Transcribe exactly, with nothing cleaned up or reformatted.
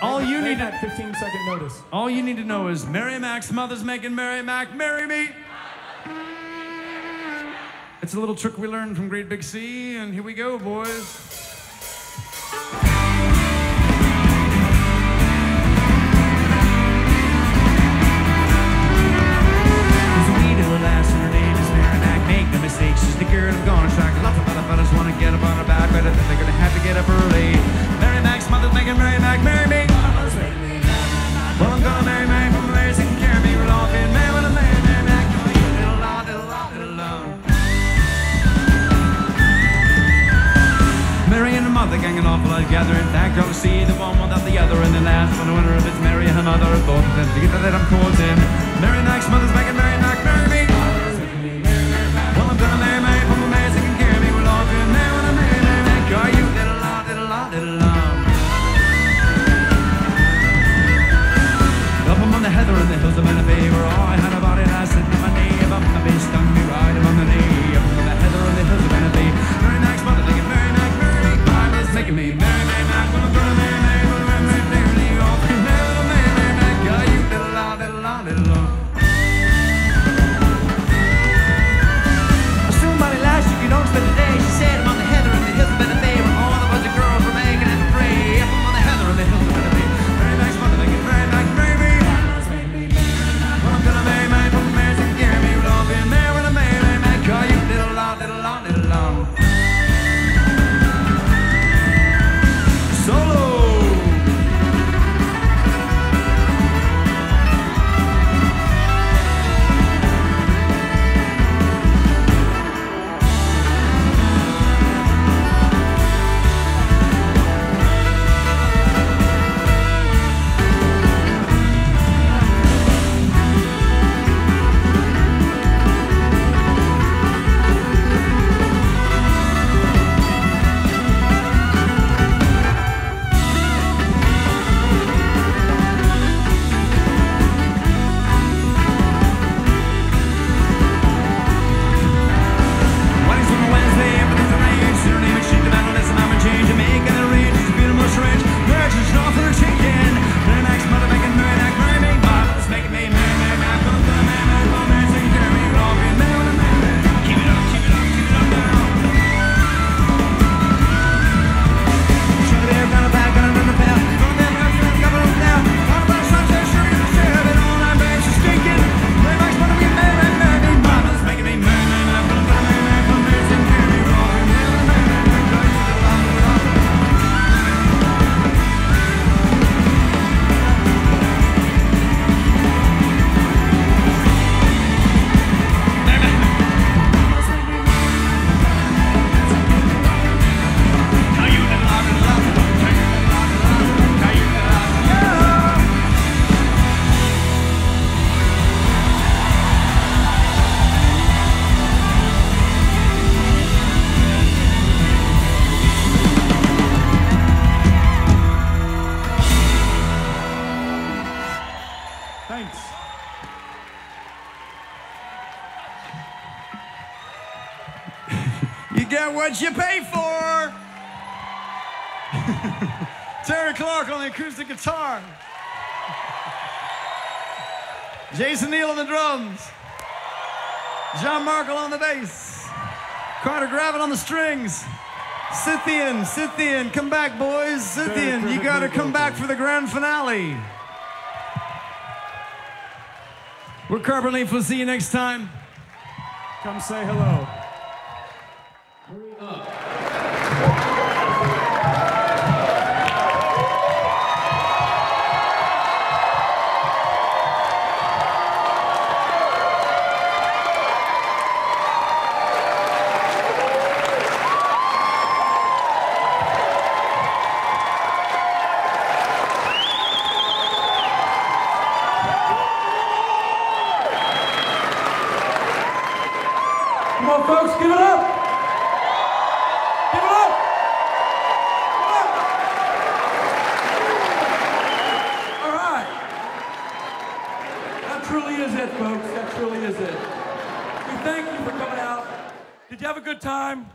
All you need to fifteen second notice. All you need to know is Mary Mack's mother's making Mary Mack marry me. It's a little trick we learned from Great Big Sea, and here we go, boys. She's the girl I'm gonna track. Lots of other fellas wanna get up on her back, but I think they're gonna have to get up early. Mary Mack's mother's making Mary Mack marry me. Well, I'm gonna marry Mary from Larry's taking care of me. We're all being married when I'm married. Mary Mack, oh, you little la, little la, little la. Mary and her mother gang an awful lot together. In fact, I don't see the one without the other. And the last one, I wonder if it's Mary and her mother or both of them. Together that I'm called him. Mary Mack's mother's making Mary Mack marry me. Heather in the hills of Menifee, where all I had about it, I said to my knee, up my face, stung me right up on the knee. Up on the heather in the hills of Menifee, Mary Mack's mother, like a Mary Mack, Mary Mack is making me Mary Mack, when I'm gonna Mary Mack, when I'm gonna Mary Mack, when I'm gonna Mary Mack, oh, you little la, little la, little la. Somebody last week, you don't spend a day, she said, I'm on the heather in the hills of Menifee, where all the bunch of girls were making it free. Up on the heather in the hills of Menifee. What you pay for? Terry Clark on the acoustic guitar. Jason Neal on the drums. John Markle on the bass. Carter Gravatt on the strings. Scythian, Scythian, come back, boys. Scythian, you gotta come back for the grand finale. We're Carbon Leaf, we'll see you next time. Come say hello. Time.